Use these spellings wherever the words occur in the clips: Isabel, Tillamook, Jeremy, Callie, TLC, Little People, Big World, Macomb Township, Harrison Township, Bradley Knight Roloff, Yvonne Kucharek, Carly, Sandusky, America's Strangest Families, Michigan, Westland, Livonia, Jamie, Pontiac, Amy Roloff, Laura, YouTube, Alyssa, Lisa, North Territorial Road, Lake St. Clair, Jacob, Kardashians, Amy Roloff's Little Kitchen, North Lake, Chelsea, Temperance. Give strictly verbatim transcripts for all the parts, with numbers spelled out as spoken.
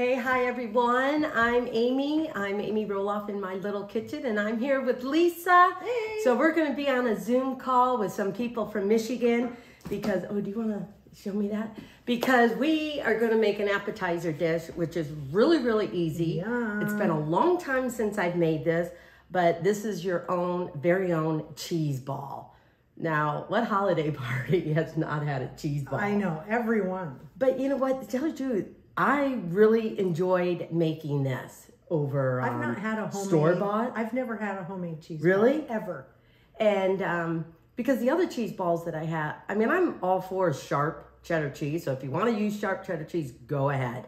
Hey, hi everyone. I'm Amy. I'm Amy Roloff in my little kitchen, and I'm here with Lisa. Hey. So we're going to be on a Zoom call with some people from Michigan because, oh, do you want to show me that? Because we are going to make an appetizer dish, which is really, really easy. Yum. It's been a long time since I've made this, but this is your own, very own cheese ball. Now, what holiday party has not had a cheese ball? I know, everyone. But you know what? Tell the truth. I really enjoyed making this over um, I've not had a homemade, store-bought. I've never had a homemade cheese really? ball. Really? Ever. And um, because the other cheese balls that I have, I mean, I'm all for sharp cheddar cheese. So if you want to use sharp cheddar cheese, go ahead.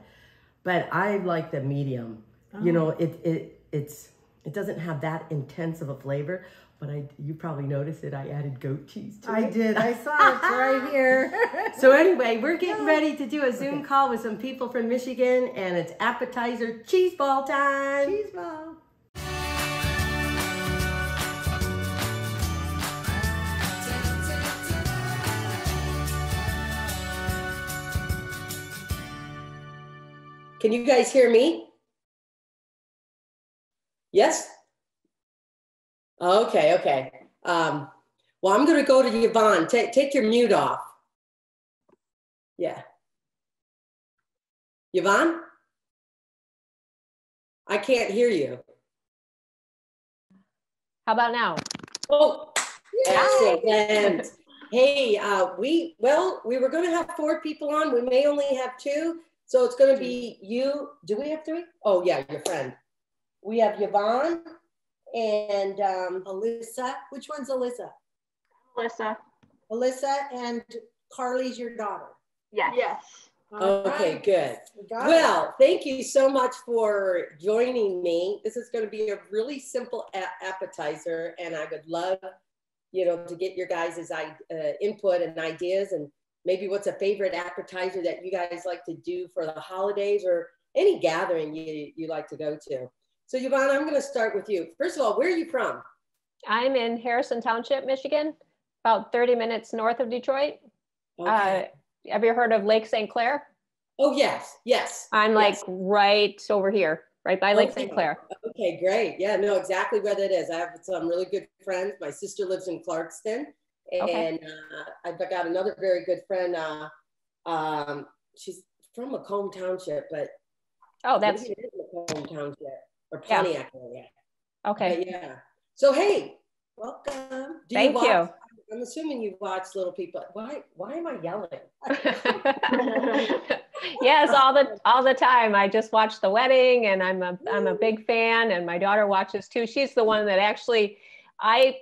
But I like the medium. Oh. You know, it it it's it doesn't have that intense of a flavor. But I, you probably noticed that I added goat cheese to it. I did. I saw it right here. So anyway, we're getting ready to do a Zoom okay. call with some people from Michigan, and it's appetizer cheese ball time. Cheese ball. Can you guys hear me? Yes? Okay, okay. Um, well, I'm going to go to Yvonne. Take, take your mute off. Yeah. Yvonne? I can't hear you. How about now? Oh, excellent. Hey, uh, we, well, we were going to have four people on. We may only have two. So it's going to be you. Do we have three? Oh, yeah, your friend. We have Yvonne. And um, Alyssa, which one's Alyssa? Alyssa. Alyssa and Carly's your daughter. Yes. Yes. All okay, right. good. Well, it. thank you so much for joining me. This is going to be a really simple appetizer, and I would love, you know, to get your guys' uh, input and ideas, and maybe what's a favorite appetizer that you guys like to do for the holidays or any gathering you, you like to go to. So Yvonne, I'm going to start with you. First of all, where are you from? I'm in Harrison Township, Michigan, about thirty minutes north of Detroit. Okay. Uh, have you heard of Lake Saint Clair? Oh, yes, yes. I'm like yes. right over here, right by Lake okay. Saint Clair. Okay, great. Yeah, no, exactly where that is. I have some really good friends. My sister lives in Clarkston, and okay. uh, I've got another very good friend. Uh, um, she's from Macomb Township, but oh, that's it is Macomb Township. Or Pontiac area. Okay. But yeah. So hey, welcome. Do Thank you. Watch, you. I'm assuming you watch Little People. Why? Why am I yelling? Yes, all the all the time. I just watched the wedding, and I'm a I'm a big fan, and my daughter watches too. She's the one that actually, I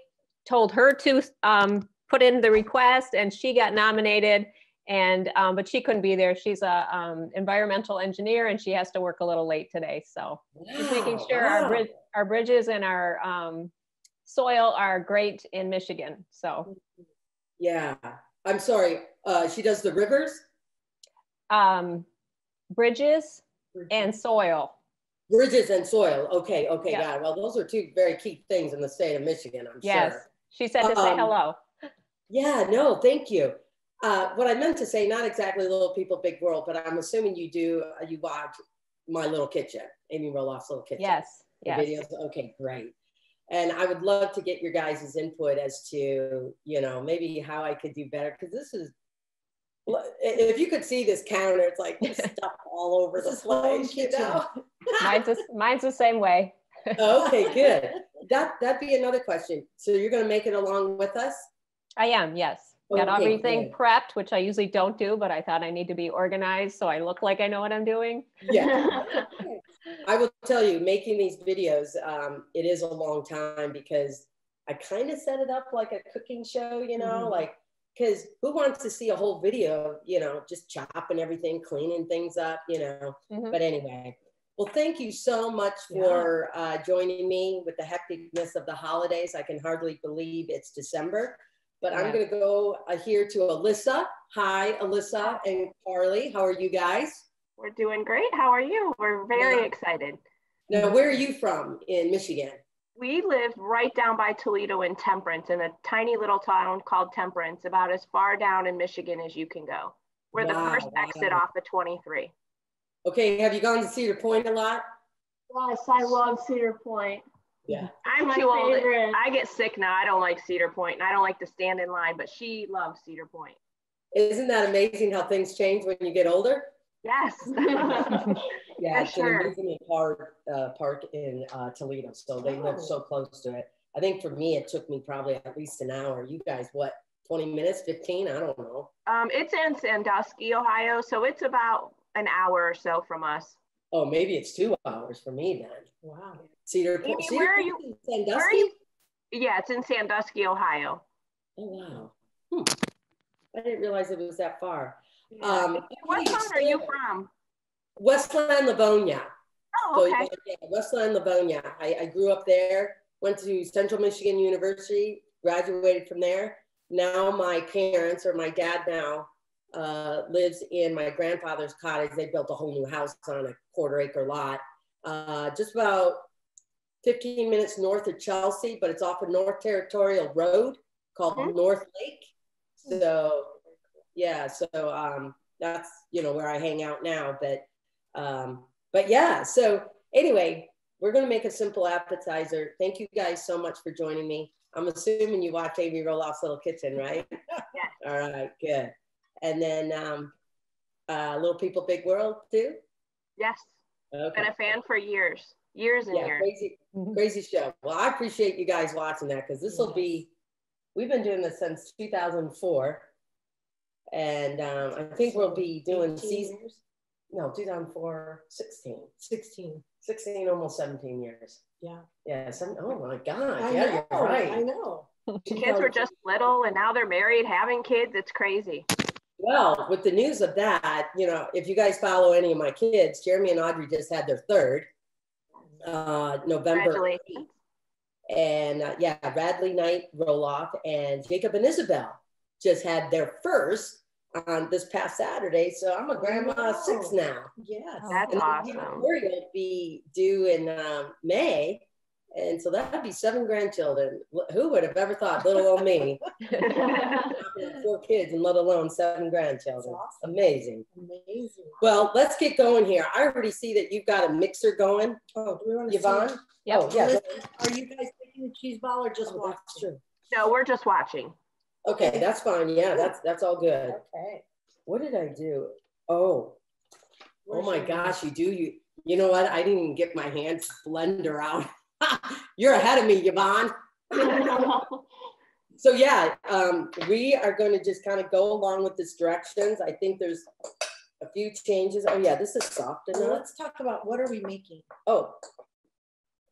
told her to um, put in the request, and she got nominated. And um, but she couldn't be there. She's a um, environmental engineer, and she has to work a little late today. So wow, just making sure wow. our bridge, our bridges and our um, soil are great in Michigan. So yeah, I'm sorry. Uh, she does the rivers, um, bridges, bridges, and soil. Bridges and soil. Okay, okay, yeah. Well, those are two very key things in the state of Michigan. I'm yes. sure. She said to um, say hello. Yeah. No. Thank you. Uh, what I meant to say, not exactly Little People, Big World, but I'm assuming you do, uh, you watch My Little Kitchen, Amy Roloff's Little Kitchen. Yes, the yes. videos. Okay, great. And I would love to get your guys' input as to, you know, maybe how I could do better, because this is, if you could see this counter, it's like stuff all over the place, you know? mine's, a, mine's the same way. Okay, good. That, that'd be another question. So you're going to make it along with us? I am, yes. Got okay, everything good. prepped, which I usually don't do, but I thought I need to be organized so I look like I know what I'm doing. Yeah. I will tell you, making these videos, um, it is a long time because I kind of set it up like a cooking show, you know, mm-hmm. like, because who wants to see a whole video, you know, just chopping everything, cleaning things up, you know, mm-hmm. but anyway. Well, thank you so much for yeah. uh, joining me with the hecticness of the holidays. I can hardly believe it's December. But I'm going to go uh, here to Alyssa. Hi, Alyssa and Carly. How are you guys? We're doing great. How are you? We're very yeah. excited. Now, where are you from in Michigan? We live right down by Toledo in Temperance, in a tiny little town called Temperance, about as far down in Michigan as you can go. We're wow. the first exit off of twenty-three. Okay, have you gone to Cedar Point a lot? Yes, I love Cedar Point. Yeah. I'm my too favorite. old. I get sick now. I don't like Cedar Point, and I don't like to stand in line, but she loves Cedar Point. Isn't that amazing how things change when you get older? Yes. Yeah, it's sure. an amazingly hard uh, park in uh, Toledo, so they oh. live so close to it. I think for me, it took me probably at least an hour. You guys, what, twenty minutes, fifteen? I don't know. Um, it's in Sandusky, Ohio, so it's about an hour or so from us. Oh, maybe it's two hours for me then. Wow. Cedar Point. Cedar where, are you, in Sandusky? where are you? Yeah, it's in Sandusky, Ohio. Oh, wow. Hmm. I didn't realize it was that far. Yeah. Um, what town are you from? Westland, Livonia. Oh, okay. So, yeah, Westland, Livonia. I, I grew up there, went to Central Michigan University, graduated from there. Now my parents, or my dad now, uh, lives in my grandfather's cottage. They built a whole new house on a quarter acre lot, uh, just about fifteen minutes north of Chelsea, but it's off of North Territorial Road called mm-hmm. North Lake. So yeah, so um, that's, you know, where I hang out now, but, um, but yeah, so anyway, we're gonna make a simple appetizer. Thank you guys so much for joining me. I'm assuming you watch Amy Roloff's Little Kitchen, right? Yeah. All right, good. And then um, uh, Little People, Big World too? Yes, okay. Been a fan for years, years and yeah, years. Crazy, crazy show. Well, I appreciate you guys watching that, because this will be, we've been doing this since two thousand four. And um, I think we'll be doing seasons. No, two thousand four, sixteen, sixteen, sixteen, almost seventeen years. Yeah. Yeah. Some, oh my God. I yeah, know, you're right. I know. Kids were just little, and now they're married, having kids. It's crazy. Well, with the news of that, you know, if you guys follow any of my kids, Jeremy and Audrey just had their third, uh, November eighth. And uh, yeah, Bradley Knight Roloff and Jacob and Isabel just had their first on um, this past Saturday. So I'm a grandma wow. of six now. Yes. That's and awesome. We're going to be due in um, May. And so that'd be seven grandchildren. Who would have ever thought, little old me? Four kids and let alone seven grandchildren. Awesome. Amazing. Amazing. Well, let's get going here. I already see that you've got a mixer going. Oh, do we want to Yvonne? See yep. Oh, yeah. Are you guys making the cheese ball or just oh, watching? No, we're just watching. Okay, that's fine. Yeah, that's that's all good. Okay. What did I do? Oh, oh my gosh, you do. You you know what? I didn't even get my hand blender out. You're ahead of me, Yvonne. So yeah, um, we are going to just kind of go along with these directions. I think there's a few changes. Oh yeah, this is soft enough. Well, let's talk about what are we making. Oh.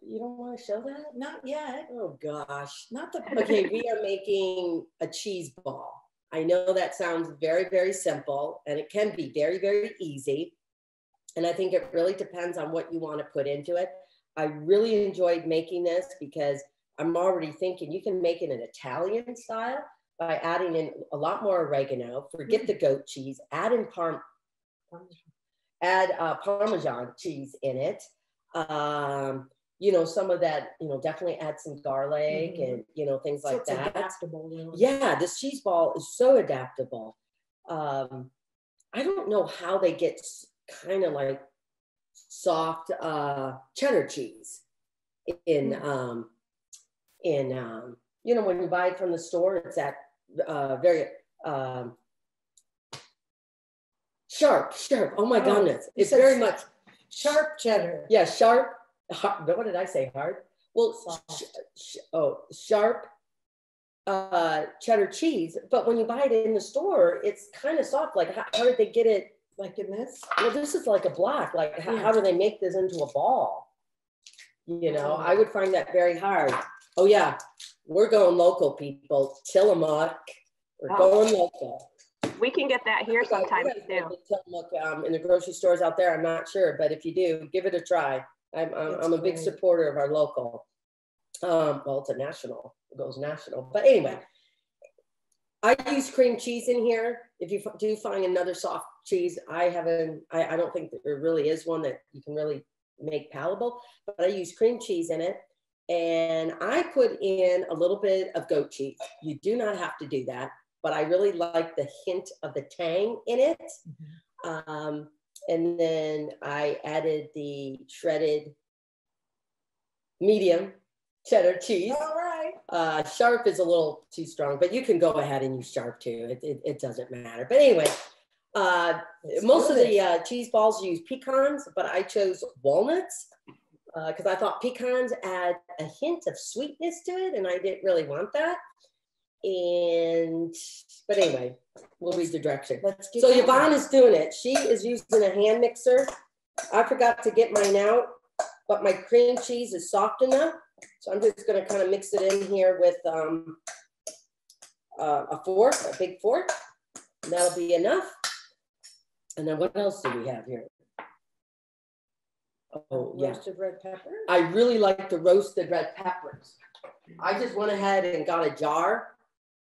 You don't want to show that? Not yet. Oh gosh. Not the okay, we are making a cheese ball. I know that sounds very, very simple, and it can be very, very easy. And I think it really depends on what you want to put into it. I really enjoyed making this because I'm already thinking you can make it an Italian style by adding in a lot more oregano, forget the goat cheese, add in parm add uh, Parmesan cheese in it. Um, You know, some of that, you know, definitely add some garlic mm-hmm. and, you know, things so like it's that. Adaptable, you know? Yeah, this cheese ball is so adaptable. Um, I don't know how they get kind of like soft uh, cheddar cheese in, mm-hmm. um, in um, you know, when you buy it from the store, it's that uh, very um, sharp, sharp. Oh my oh, goodness. It's very sh much sharp cheddar. Yeah, sharp. Hard, what did I say? Hard? Well, sh sh oh, sharp uh, cheddar cheese. But when you buy it in the store, it's kind of soft. Like, how, how did they get it? Like in this? Well, this is like a block. Like, how, how do they make this into a ball? You know, I would find that very hard. Oh, yeah. We're going local, people. Tillamook. We're oh. going local. We can get that here sometimes, too. Tillamook um, in the grocery stores out there. I'm not sure. But if you do, give it a try. I'm, I'm, I'm a big supporter of our local, um, well, it's a national, it goes national, but anyway, I use cream cheese in here. If you do find another soft cheese, I haven't, I, I don't think that there really is one that you can really make palatable, but I use cream cheese in it, and I put in a little bit of goat cheese. You do not have to do that, but I really like the hint of the tang in it. Um, And then I added the shredded medium cheddar cheese. All right. Uh, sharp is a little too strong, but you can go ahead and use sharp too. It, it, it doesn't matter. But anyway, uh, most good. of the uh, cheese balls use pecans, but I chose walnuts because uh, I thought pecans add a hint of sweetness to it, and I didn't really want that. And but anyway, we'll read the direction. Let's get so Yvonne is doing it. She is using a hand mixer. I forgot to get mine out, but my cream cheese is soft enough, so I'm just going to kind of mix it in here with um, uh, a fork, a big fork. And that'll be enough. And then what else do we have here? Oh, yeah. Roasted red pepper. I really like the roasted red peppers. I just went ahead and got a jar.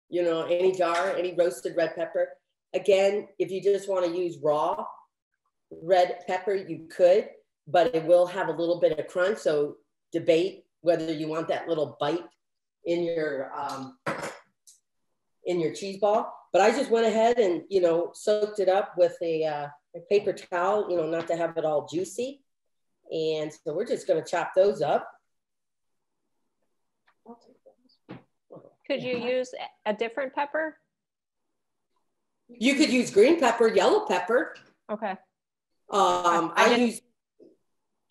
You know, any jar, any roasted red pepper. Again, if you just want to use raw red pepper, you could, but it will have a little bit of crunch. So debate whether you want that little bite in your um, in your cheese ball. But I just went ahead and, you know, soaked it up with a, uh, a paper towel, you know, not to have it all juicy. And so we're just going to chop those up. Could you use a different pepper? You could use green pepper, yellow pepper. Okay. Um, I, I, didn't, use,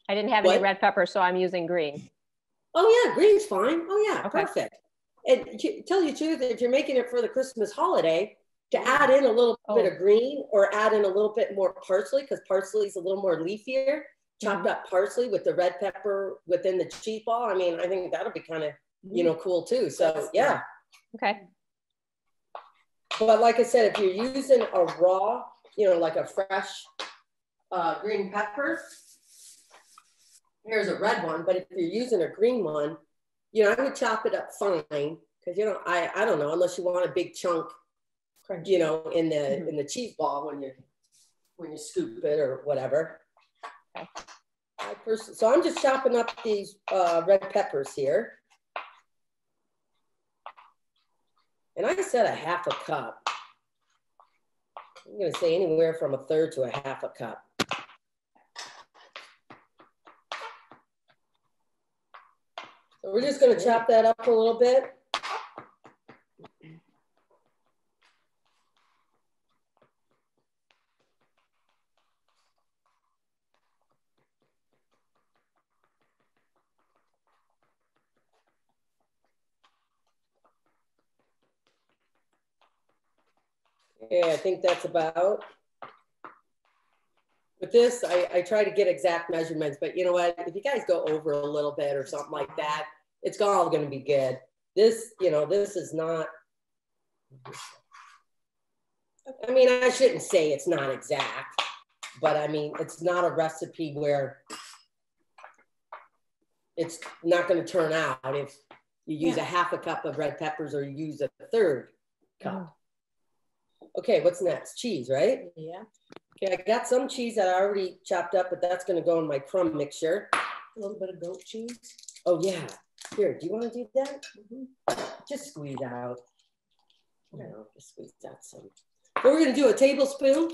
I didn't have what? any red pepper, so I'm using green. Oh, yeah, green's fine. Oh, yeah, okay. Perfect. And to tell you the truth, if you're making it for the Christmas holiday, to add in a little oh. bit of green or add in a little bit more parsley, because parsley is a little more leafier, chopped mm-hmm. up parsley with the red pepper within the cheese ball. I mean, I think that'll be kind of, you know, cool too. So yeah. Okay. But like I said, if you're using a raw, you know, like a fresh uh, green pepper, here's a red one. But if you're using a green one, you know, I would chop it up fine because, you know, I, I don't know, unless you want a big chunk, you know, in the mm-hmm. in the cheese ball when you when you scoop it or whatever. Okay. I first, so I'm just chopping up these uh, red peppers here. And I said a half a cup. I'm going to say anywhere from a third to a half a cup. So we're just going to chop that up a little bit. Yeah, I think that's about. With this, I, I try to get exact measurements, but you know what? If you guys go over a little bit or something like that, it's all going to be good. This, you know, this is not, I mean, I shouldn't say it's not exact, but I mean, it's not a recipe where it's not going to turn out if you use yeah. a half a cup of red peppers or you use a third cup. Mm. Okay, what's next? Cheese, right? Yeah. Okay, I got some cheese that I already chopped up, but that's gonna go in my crumb mixture. A little bit of goat cheese. Oh yeah. Here, do you wanna do that? Mm-hmm. Just squeeze out. No, just squeeze out some. But we're gonna do a tablespoon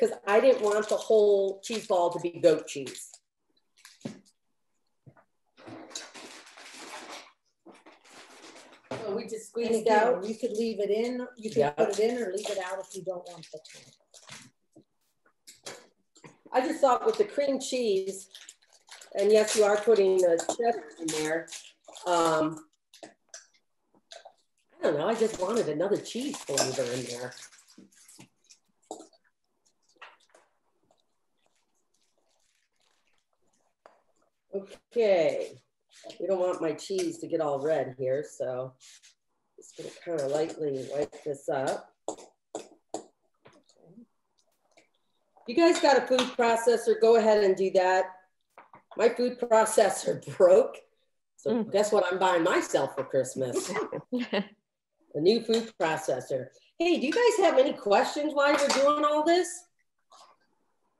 because I didn't want the whole cheese ball to be goat cheese. So we just squeezed it out. You could leave it in. You can yeah. put it in or leave it out if you don't want the cheese. I just thought with the cream cheese, and yes, you are putting the cheddar in there. Um, I don't know. I just wanted another cheese flavor in there. Okay. We don't want my cheese to get all red here, so just gonna kind of lightly wipe this up. You guys got a food processor? Go ahead and do that. My food processor broke, so mm. guess what I'm buying myself for Christmas? A new food processor. Hey, do you guys have any questions while we're doing all this?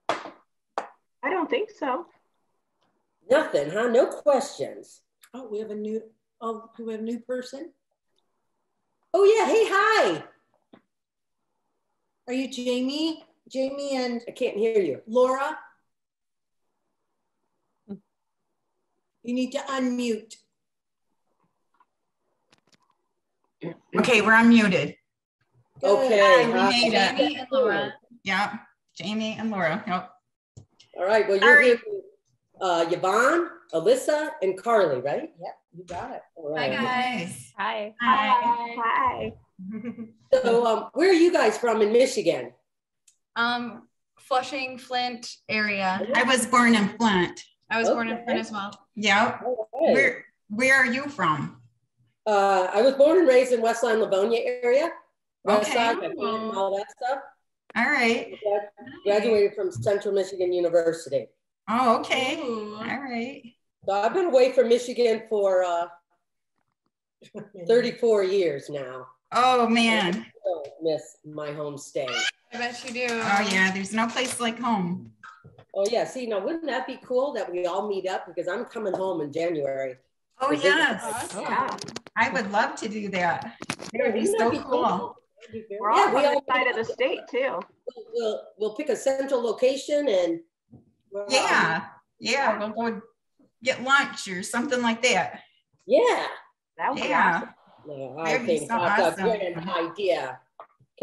I don't think so. Nothing, huh? No questions. Oh, we have a new, oh, we have a new person. Oh yeah, hey, hi. Are you Jamie? Jamie and I can't hear you. Laura, you need to unmute. Okay, we're unmuted. Okay. We made it. Jamie and Laura. Yeah, Jamie and Laura. Yep. All right. Well, you're here with uh, Yvonne, Alyssa, and Carly, right? Yep. You got it. All right. Hi guys. Hi. Hi. Hi. So, um, where are you guys from in Michigan? Um, Flushing, Flint area. I was born in Flint. I was okay. born in Flint as well. Yeah. Okay. Where Where are you from? Uh, I was born and raised in Westland, Livonia area. Westland, okay. all that stuff. All right. Graduated from Central Michigan University. Oh, okay. Ooh. All right. So I've been away from Michigan for uh, thirty-four years now. Oh man, I still miss my home state. I bet you do. Oh yeah, there's no place like home. Oh yeah, see now wouldn't that be cool that we all meet up, because I'm coming home in January. Oh yes, awesome. Yeah. I would love to do that. It would be so be cool. cool. Be We're yeah, all we all side of the state too. We'll, we'll, we'll pick a central location and. Yeah, yeah, we'll, we'll get lunch or something like that. Yeah, that would yeah. be awesome. No, I That'd think so that's awesome. a good idea.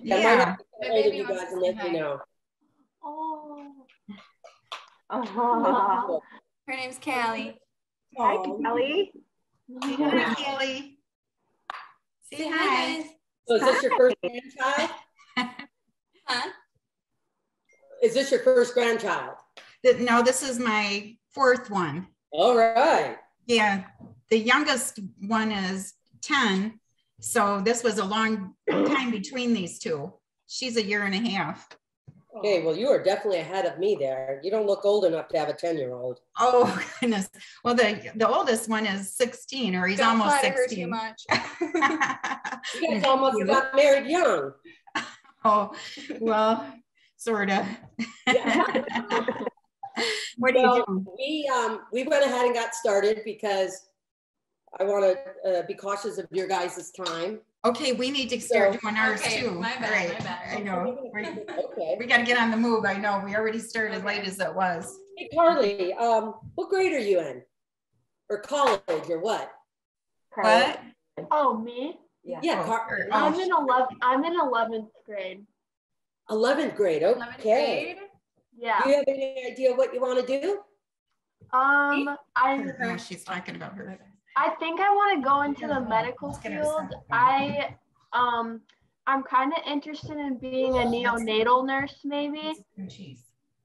Yeah. I might have to get you guys and let you know. Oh. Oh. Her name's Callie. Hi, Callie. Hi, hi. Callie. Say, Say hi. Guys. So is this hi. your first grandchild? Huh? Is this your first grandchild? No, this is my fourth one. All right. Yeah. The youngest one is ten, so this was a long time between these two. She's a year and a half. Okay, well, you are definitely ahead of me there. You don't look old enough to have a ten-year-old. Oh goodness! Well, the the oldest one is sixteen, or he's don't almost sixteen. Don't flatter her too much. You guys almost got married young. Oh well, sorta. What do well, you do? We um we went ahead and got started because I want to uh, be cautious of your guys' time. Okay, we need to start so, doing ours okay, too. My bad, right. my bad. I know. Okay. We got to get on the move. I know. We already started okay. late as it was. Hey, Carly, um, what grade are you in? Or college or what? What? Oh, me? Yeah, yeah oh, Carly. I'm, oh, in eleven, I'm in eleventh grade. eleventh grade, okay. eleventh grade? Yeah. Do you have any idea what you want to do? Um, I oh, she's talking about her. I think I want to go into the medical field. I, um, I'm kind of interested in being a neonatal nurse, maybe,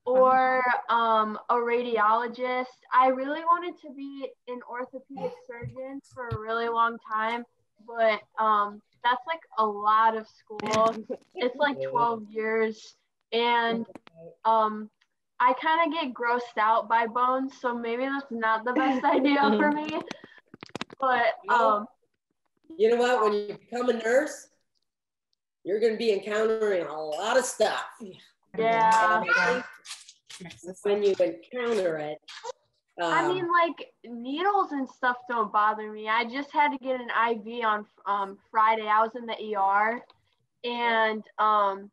or um, a radiologist. I really wanted to be an orthopedic surgeon for a really long time, but um, that's like a lot of school. It's like twelve years, and um, I kind of get grossed out by bones, so maybe that's not the best idea for me. But um, you know what? When you become a nurse, you're going to be encountering a lot of stuff. Yeah. When you encounter it, um, I mean, like needles and stuff don't bother me. I just had to get an I V on um, Friday. I was in the E R, and um,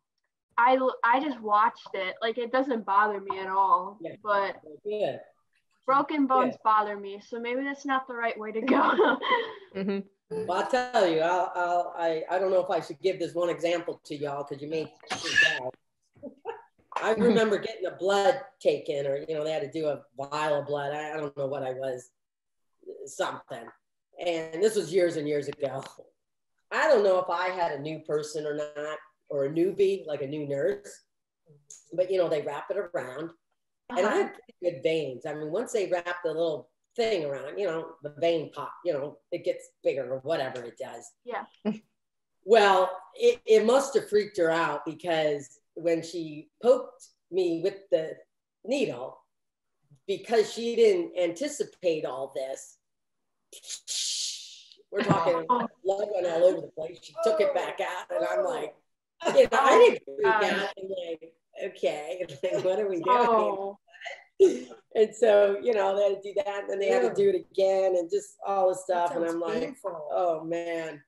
I I just watched it. Like it doesn't bother me at all. Yeah. But yeah. Broken bones yeah. bother me, so maybe that's not the right way to go. Mm-hmm. Well, I'll tell you, I'll, I'll, I, I don't know if I should give this one example to y'all because you may I remember getting the blood taken, or, you know, they had to do a vial of blood. I, I don't know what I was, something. And this was years and years ago. I don't know if I had a new person or not, or a newbie, like a new nurse, but, you know, they wrap it around. And I have pretty good veins. I mean, once they wrap the little thing around, you know, the vein pop, you know, it gets bigger or whatever it does. Yeah. Well, it, it must have freaked her out, because when she poked me with the needle, because she didn't anticipate all this, we're talking blood went all over the place. She took it back out, and I'm like, you know, I didn't freak out. And like, okay, what are we doing? Oh. And so, you know, they had to do that, and then they had to do it again, and just all the stuff. And I'm like, painful. Oh man.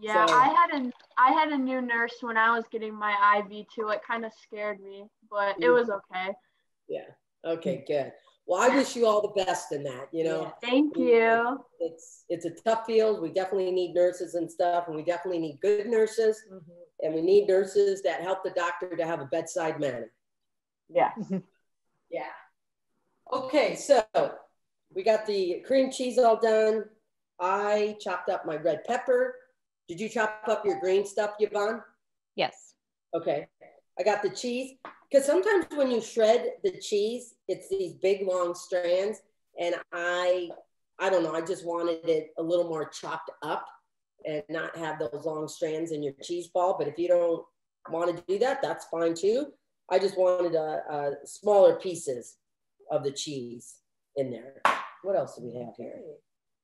Yeah, so, I had a I had a new nurse when I was getting my I V too. It kind of scared me. but it was okay. Yeah. Okay, good. Well, I wish you all the best in that, you know. Yeah, thank you. It's it's a tough field. We definitely need nurses and stuff, and we definitely need good nurses, mm-hmm. and we need nurses that help the doctor to have a bedside manner. Yeah. Yeah. Okay, so we got the cream cheese all done. I chopped up my red pepper. Did you chop up your green stuff, Yvonne? Yes. Okay. I got the cheese. Because sometimes when you shred the cheese, it's these big long strands, and I, I don't know, I just wanted it a little more chopped up and not have those long strands in your cheese ball. But if you don't want to do that, that's fine too. I just wanted a, a smaller pieces of the cheese in there. What else do we have here?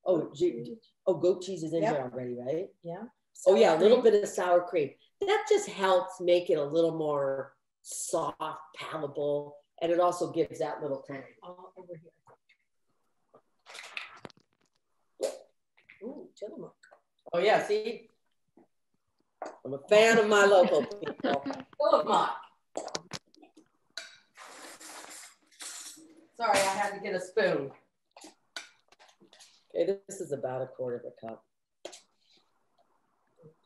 Oh, oh, goat cheese is in yep. there already, right? Yeah. Sour oh yeah, cream. A little bit of sour cream. That just helps make it a little more soft, palatable, and it also gives that little tang. All over here. Ooh, Tillamook. Oh yeah, see? I'm a fan of my local people. Tillamook. Sorry, I had to get a spoon. Okay, this is about a quarter of a cup.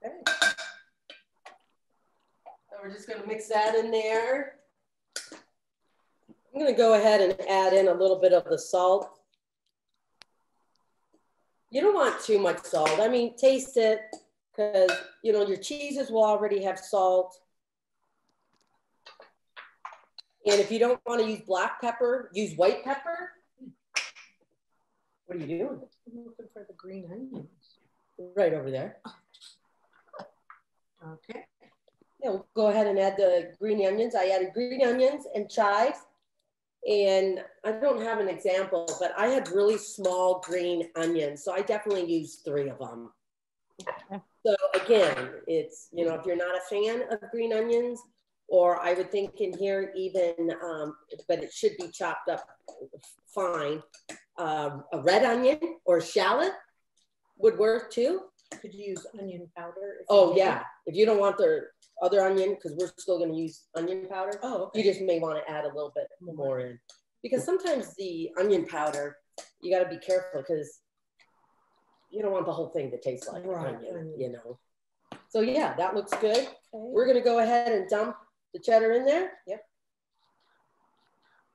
Okay. We're just gonna mix that in there. I'm gonna go ahead and add in a little bit of the salt. You don't want too much salt. I mean, taste it, because you know your cheeses will already have salt. And if you don't want to use black pepper, use white pepper. What are you doing? I'm looking for the green onions. Right over there. Okay. Yeah, we'll go ahead and add the green onions. I added green onions and chives. And I don't have an example, but I had really small green onions. So I definitely used three of them. So again, it's, you know, if you're not a fan of green onions, or I would think in here even, um, but it should be chopped up fine. Um, a red onion or shallot would work too. Could you use onion powder? Oh yeah, if you don't want the other onion, because we're still going to use onion powder. Oh, okay. You just may want to add a little bit more in, because sometimes the onion powder, you got to be careful, because you don't want the whole thing to taste like right. onion, you know. So yeah, that looks good. Okay. We're going to go ahead and dump the cheddar in there. Yep.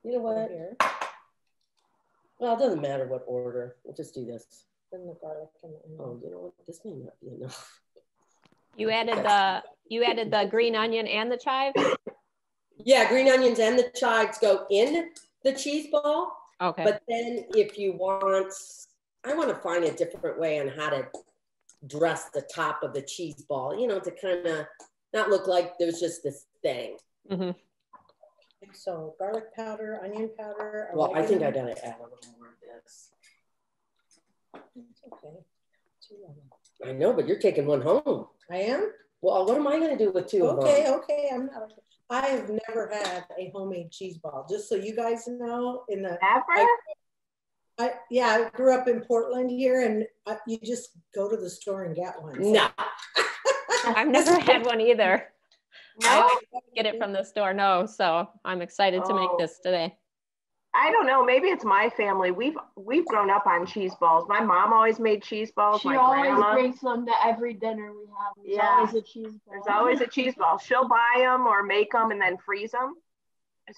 You know what? Here. Well, it doesn't matter what order. We'll just do this. The garlic and the onion. Oh, you know what? This may not be enough. You added the you added the green onion and the chive? Yeah, green onions and the chives go in the cheese ball. Okay. But then if you want, I want to find a different way on how to dress the top of the cheese ball, you know, to kind of not look like there's just this thing. Mm-hmm. So garlic powder, onion powder. Well, I think I gotta add a little more of this. Okay. I know, but you're taking one home. I am? Well, what am I going to do with two of them? Okay, okay. I'm not. I have never had a homemade cheese ball. Just so you guys know, in the I, I yeah, I grew up in Portland here, and I, you just go to the store and get one. So. No, I've never had one either. No. I get it from the store. No, so I'm excited oh. to make this today. I don't know. Maybe it's my family. We've we've grown up on cheese balls. My mom always made cheese balls. She my always grandma. brings them to every dinner we have. There's yeah. always a cheese ball. There's always a cheese ball. She'll buy them or make them and then freeze them.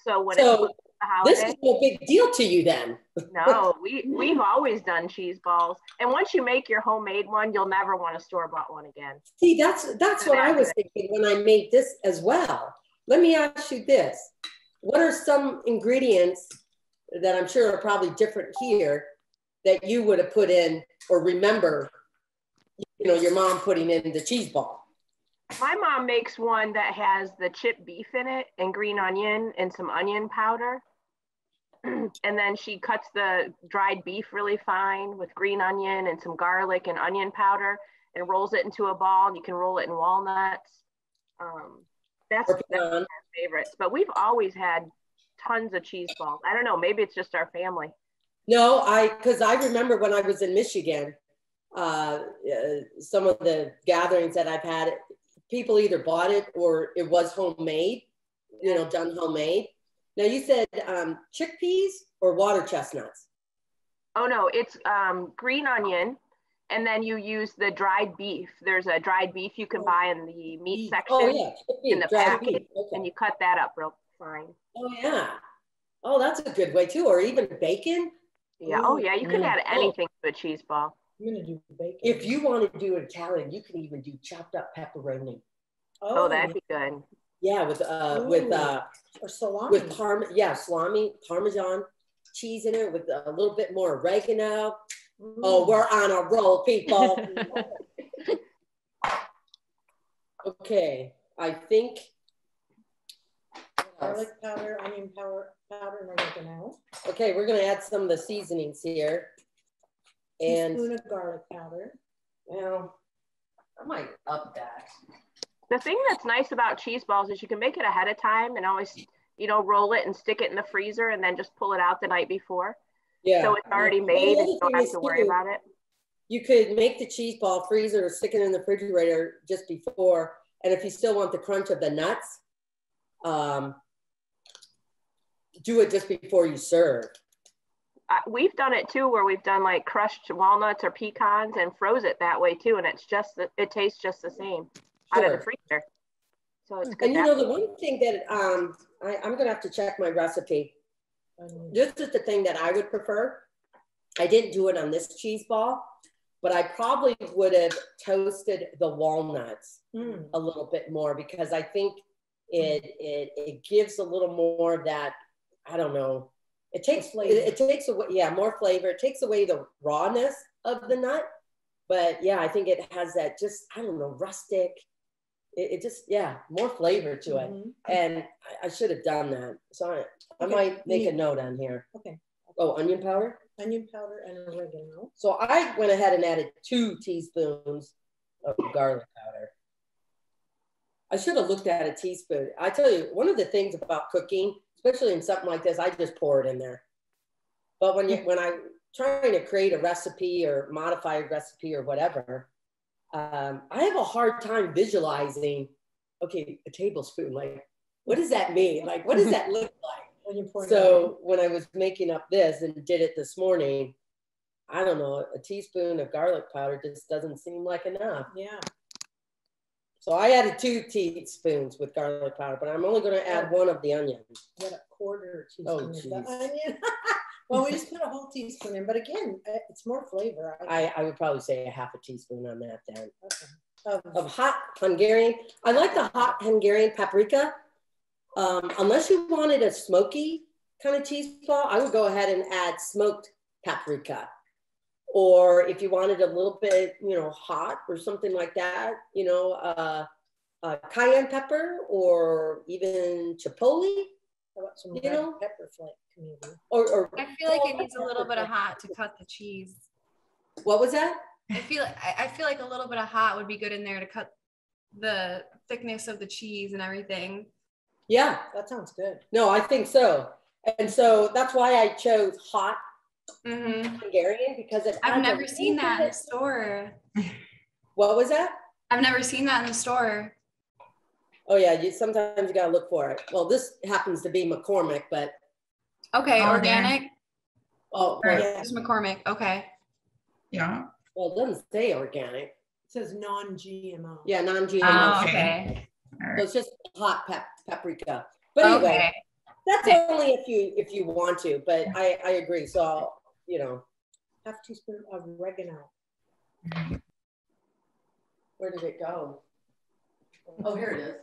So when so it's the holiday, this is no big deal to you then. No, we we've always done cheese balls. And once you make your homemade one, you'll never want a store bought one again. See, that's that's so what I was thinking when I made this as well. Let me ask you this: what are some ingredients that I'm sure are probably different here that you would have put in or remember, you know, your mom putting in the cheese ball? My mom makes one that has the chipped beef in it and green onion and some onion powder. And then she cuts the dried beef really fine with green onion and some garlic and onion powder and rolls it into a ball, and you can roll it in walnuts. Um, that's that's one of my favorites, but we've always had tons of cheese balls. I don't know, maybe it's just our family. No, I, because I remember when I was in Michigan, uh, uh, some of the gatherings that I've had, people either bought it or it was homemade, you know, done homemade. Now you said um, chickpeas or water chestnuts? Oh no, it's um, green onion. And then you use the dried beef. There's a dried beef you can buy in the meat section oh, yeah. beef, in the package, okay. and you cut that up real fine. Oh yeah. Oh, that's a good way too. Or even bacon. Yeah. Ooh, oh yeah, you can add anything to a cheese ball. I'm gonna do bacon. If you want to do Italian, you can even do chopped up pepperoni. Oh, oh that'd be good. Yeah, with uh, Ooh. with uh, or salami. With parm, yeah, salami, parmesan cheese in it with a little bit more oregano. Oh, we're on a roll, people. Okay, I think. Garlic powder, onion powder, powder, and oregano. Okay, we're gonna add some of the seasonings here. And teaspoon of garlic powder. Well, I might up that. The thing that's nice about cheese balls is you can make it ahead of time and always, you know, roll it and stick it in the freezer and then just pull it out the night before. Yeah. So it's already made and you don't have to worry about it. You could make the cheese ball, freeze it, or stick it in the refrigerator just before. And if you still want the crunch of the nuts, um, do it just before you serve. Uh, we've done it too, where we've done like crushed walnuts or pecans and froze it that way too. And it's just, the, it tastes just the same sure. out of the freezer. So it's good. And you know, the one thing that um, I, I'm going to have to check my recipe. This is the thing that I would prefer. I didn't do it on this cheese ball, but I probably would have toasted the walnuts mm. a little bit more because I think it, it it gives a little more that, I don't know, it takes flavor. It, it takes away, yeah, more flavor. It takes away the rawness of the nut, but yeah, I think it has that just, I don't know, rustic. It, it just, yeah, more flavor to it. Mm-hmm. And I, I should have done that. So I, I okay. might make a note on here. Okay. Oh, onion powder? Onion powder and oregano. So I went ahead and added two teaspoons of garlic powder. I should have looked at a teaspoon. I tell you, one of the things about cooking, especially in something like this, I just pour it in there. But when, you, when I'm trying to create a recipe or modify a recipe or whatever, Um, I have a hard time visualizing, okay, a tablespoon, like, what does that mean? Like, what does that look like? So when I was making up this and did it this morning, I don't know, a teaspoon of garlic powder just doesn't seem like enough. Yeah. So I added two teaspoons with garlic powder, but I'm only going to add one of the onion. What, a quarter teaspoon of the onion? Well, we just put a whole teaspoon in, but again, it's more flavor. I, I, I would probably say a half a teaspoon on that then. Okay. Um, of hot Hungarian. I like the hot Hungarian paprika. Um, unless you wanted a smoky kind of cheese ball, I would go ahead and add smoked paprika. Or if you wanted a little bit, you know, hot or something like that, you know, uh, uh, cayenne pepper or even chipotle. Some you know, pepper flake community. Or, or I feel like it needs a little bit of hot to cut the cheese. What was that? I feel I feel like a little bit of hot would be good in there to cut the thickness of the cheese and everything. Yeah, that sounds good. No, I think so. And so that's why I chose hot mm-hmm. Hungarian because it I've never seen that in the store. What was that? I've never seen that in the store. Oh yeah, you sometimes you gotta look for it. Well, this happens to be McCormick, but okay, oh, organic. There. Oh, right. Yeah. It's McCormick. Okay. Yeah. Well, it doesn't say organic. It says non-G M O. Yeah, non-G M O. Oh, okay. Right. So it's just hot pap paprika. But anyway, okay. that's okay. only if you if you want to. But I I agree. So I'll, you know, half teaspoon of oregano. Where did it go? Oh, here it is.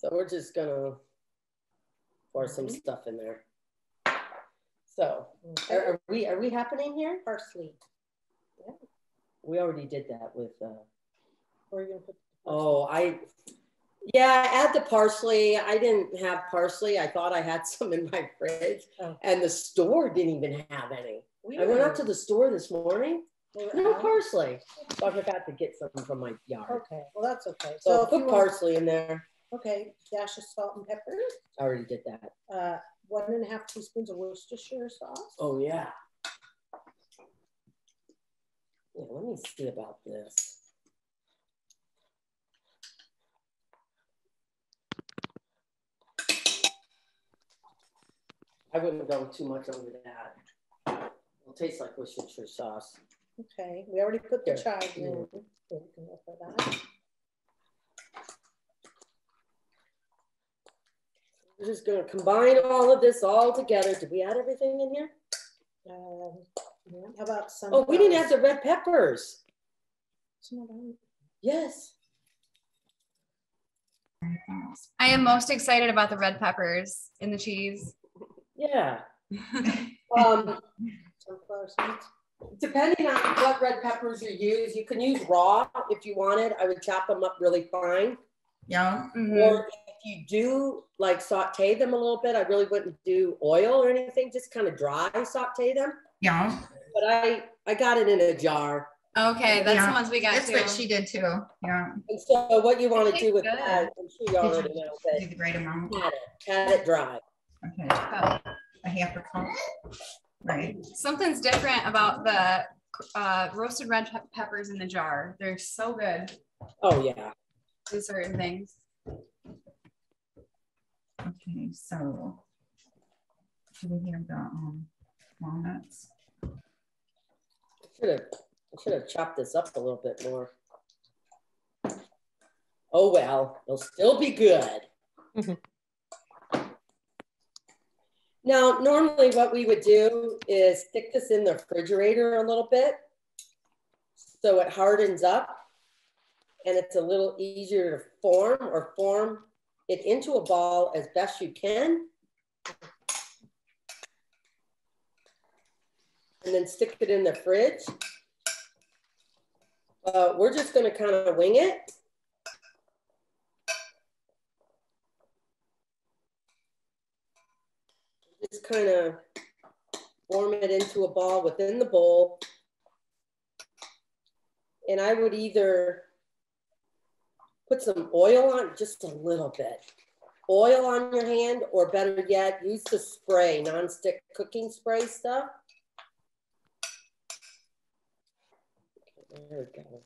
So we're just gonna pour some stuff in there. So are, are we are we happening here? Parsley. Yeah. We already did that with. Uh, Where are you gonna put the oh, I. Yeah, add the parsley. I didn't have parsley. I thought I had some in my fridge, oh. and the store didn't even have any. We I went out to the store this morning. No parsley. So I forgot to get some from my yard. Okay, well that's okay. So, so put parsley in there. Okay, dash of salt and pepper. I already did that. Uh, one and a half teaspoons of Worcestershire sauce. Oh yeah. Yeah, let me see about this. I wouldn't go too much over that. It'll taste like Worcestershire sauce. Okay, we already put the chives in. Mm-hmm. So we can go for that. We're just going to combine all of this all together. Did we add everything in here? Um, how about some? Oh, we didn't add the red peppers. Some of them. Yes. I am most excited about the red peppers in the cheese. Yeah. um, depending on what red peppers you use, you can use raw if you wanted. I would chop them up really fine. Yeah. Mm-hmm. Or if you do like saute them a little bit, I really wouldn't do oil or anything, just kind of dry saute them. Yeah. But I, I got it in a jar. Okay, that's yeah. the ones we got. That's too. What she did too. Yeah. And so what you want to do with good. That, and she already knows that. Do the right amount. Cut it, cut it dry. Okay. Oh. A half a cup. Right. Something's different about the uh, roasted red pe peppers in the jar. They're so good. Oh yeah. Do certain things. Okay, so should we have the um, walnuts? Should have. I should have chopped this up a little bit more. Oh, well, it'll still be good. Mm-hmm. Now, normally what we would do is stick this in the refrigerator a little bit so it hardens up and it's a little easier to form or form it into a ball as best you can. And then stick it in the fridge. Uh, we're just going to kind of wing it. Just kind of form it into a ball within the bowl. And I would either put some oil on, just a little bit. Oil on your hand, or better yet, use the spray, nonstick cooking spray stuff. There we go.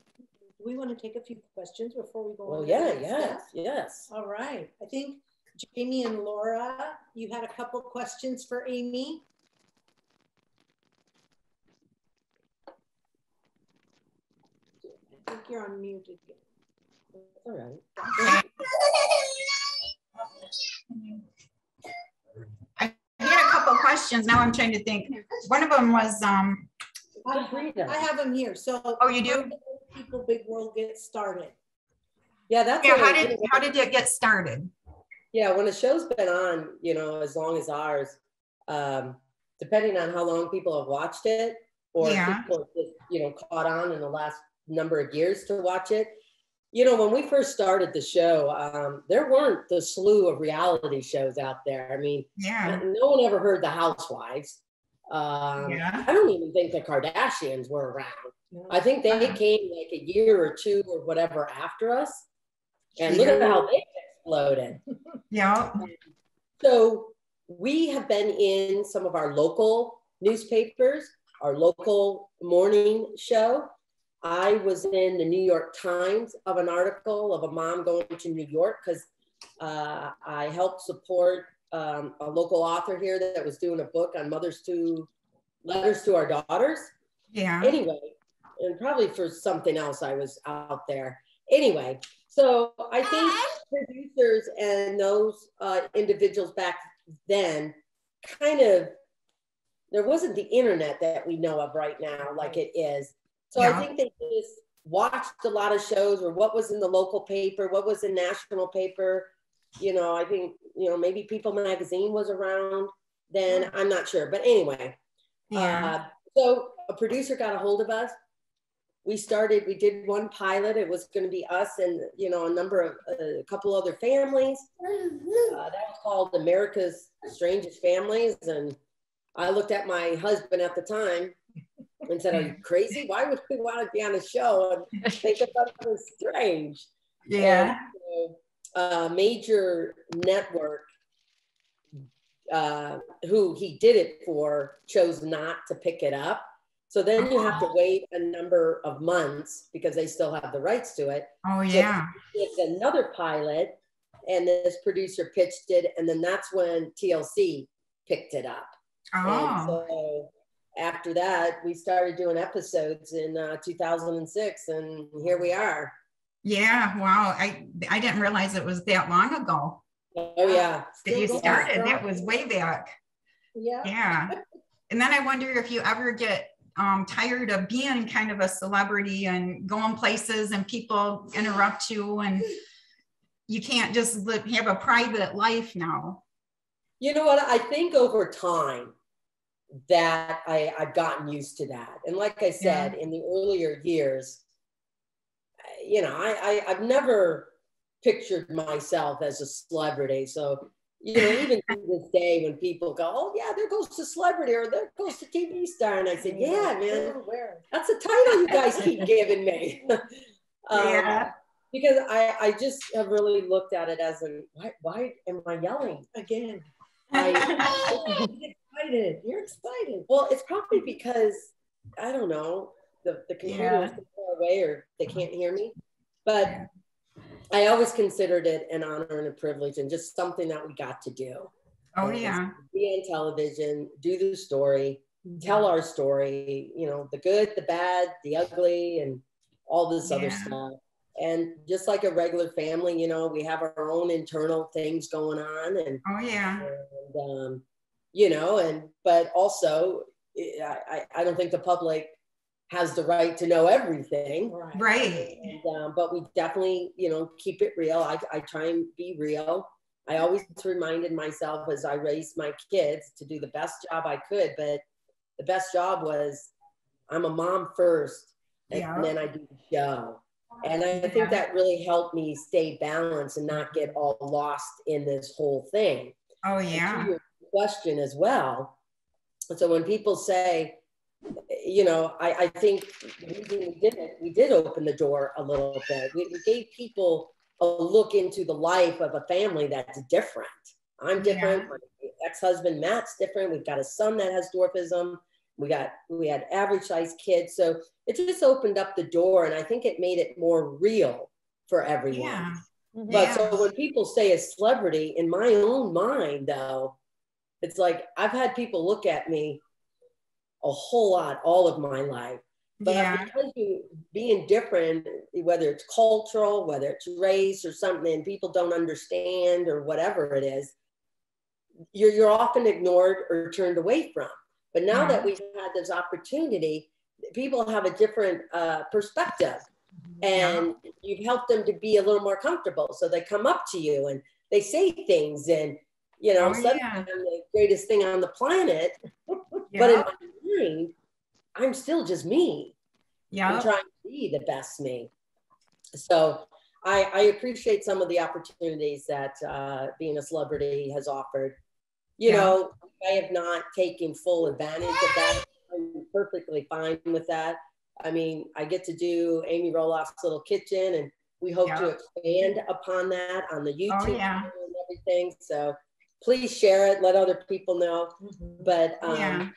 We want to take a few questions before we go well, on. Well, yeah, yes, yes. All right. I think Jamie and Laura, you had a couple questions for Amy. I think you're on mute again. All right. I had a couple questions. Now I'm trying to think. One of them was, um, I, I have them here. So, oh, you do? People, Big World get started. Yeah, that's yeah. How did it. how did it get started? Yeah, when a show's been on, you know, as long as ours, um, depending on how long people have watched it, or yeah. people just, you know, caught on in the last number of years to watch it. You know, when we first started the show, um, there weren't the slew of reality shows out there. I mean, yeah, no one ever heard the Housewives. Um, yeah. I don't even think the Kardashians were around. No. I think they came like a year or two or whatever after us. And yeah. look at how they exploded. Yeah. So we have been in some of our local newspapers, our local morning show. I was in the New York Times of an article of a mom going to New York because uh, I helped support Um, a local author here that was doing a book on mothers to letters to our daughters. Yeah. Anyway, and probably for something else I was out there. Anyway, so I think producers and those uh, individuals back then kind of, there wasn't the internet that we know of right now like it is. So yeah. I think they just watched a lot of shows or what was in the local paper, what was in national paper. You know, I think, you know, maybe People magazine was around then. I'm not sure. But anyway, yeah. uh, so a producer got a hold of us. We started, we did one pilot. It was going to be us and, you know, a number of, uh, a couple other families. Uh, that was called America's Strangest Families. And I looked at my husband at the time and said, are you crazy? Why would we want to be on a show and think about it was strange? Yeah. And, uh, a uh, major network uh, who he did it for chose not to pick it up. So then you have to wait a number of months because they still have the rights to it. Oh yeah. So it's another pilot and this producer pitched it. And then that's when T L C picked it up. Oh. And so after that, we started doing episodes in uh, two thousand six, and here we are. Yeah, wow. I I didn't realize it was that long ago. Oh yeah. That you started. That was way back. Yeah. Yeah. And then I wonder if you ever get um, tired of being kind of a celebrity and going places and people interrupt you and you can't just live, have a private life now. You know what? I think over time that I, I've gotten used to that. And like I said, yeah. in the earlier years, you know, I, I, I've never pictured myself as a celebrity. So, you know, even to this day when people go, oh yeah, there goes the celebrity or there goes the T V star. And I said, yeah, man, that's a title you guys keep giving me. um, yeah. Because I, I just have really looked at it as an, why, why am I yelling again? I, I'm excited. You're excited. Well, it's probably because, I don't know, the, the computer yeah. is so far away or they can't hear me. But yeah. I always considered it an honor and a privilege and just something that we got to do. Oh, and yeah. Be on television, do the story, tell our story, you know, the good, the bad, the ugly, and all this yeah. other stuff. And just like a regular family, you know, we have our own internal things going on. And oh, yeah. And, um, you know, and but also, I, I don't think the public has the right to know everything. Right. right. And, um, but we definitely, you know, keep it real. I, I try and be real. I always reminded myself as I raised my kids to do the best job I could, but the best job was I'm a mom first and yeah. then I do the show. And I think yeah. that really helped me stay balanced and not get all lost in this whole thing. Oh yeah. And to your question as well. So when people say, you know, I, I think we did it. We did open the door a little bit. We, we gave people a look into the life of a family that's different. I'm different. Yeah. My ex-husband Matt's different. We've got a son that has dwarfism. We got we had average-sized kids. So it just opened up the door, and I think it made it more real for everyone. Yeah. But yeah. so when people say a celebrity, in my own mind, though, it's like I've had people look at me a whole lot all of my life, but yeah. because you being different, whether it's cultural, whether it's race or something, and people don't understand or whatever it is, you're, you're often ignored or turned away from. But now yeah. that we've had this opportunity, people have a different uh, perspective, and yeah. you've helped them to be a little more comfortable. So they come up to you and they say things, and you know, oh, suddenly yeah. I'm the greatest thing on the planet. Yeah. But in my mind, I'm still just me. Yeah, I'm trying to be the best me. So I, I appreciate some of the opportunities that uh, being a celebrity has offered. You yeah. know, I have not taken full advantage of that. I'm perfectly fine with that. I mean, I get to do Amy Roloff's Little Kitchen, and we hope yeah. to expand upon that on the YouTube oh, yeah. channel and everything. So please share it. Let other people know. Mm-hmm. But um, yeah.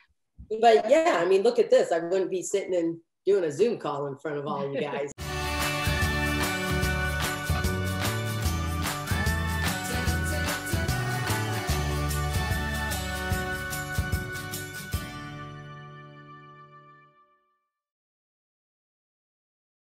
but yeah, I mean, look at this. I wouldn't be sitting and doing a Zoom call in front of all you guys.